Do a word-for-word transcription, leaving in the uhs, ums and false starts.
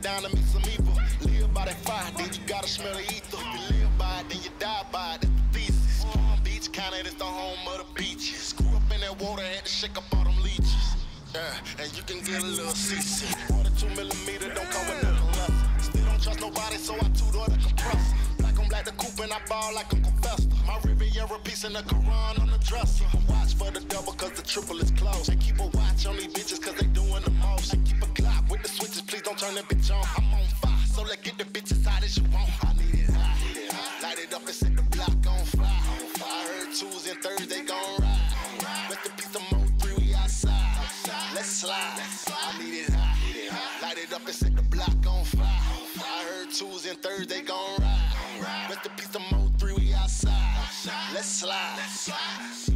it down to make some evil. Live by that fire, then you gotta smell the ether. You live by it, then you die by it, that's the thesis. Palm Beach County is the home of the beaches. Screw up in that water, had to shake up all them leeches. Yeah, and you can get a little seasick. forty-two millimeter, don't come with nothing left. Still don't trust nobody, so I two-door the compressor. Black on black the coupe and I ball like Uncle Fester. My Riviera piece and the Quran on the dresser. I watch for the double cause the triple is close. I keep a watch on these bitches cause they doing the most. I keep a Glock with the switches, please don't turn that bitch on. I'm on fire, so let's get the bitches hot as you want. I need it hot, light it up and set the block on fire. I heard Tuesday and Thursday gon' ride. Let the piece of Mo three, we outside. Let's slide, I need it hot, light it up and set the block on fire. I heard Tuesday and Thursday gon' ride. Let the piece of Mo three, we outside. Let's slide. Let's slide.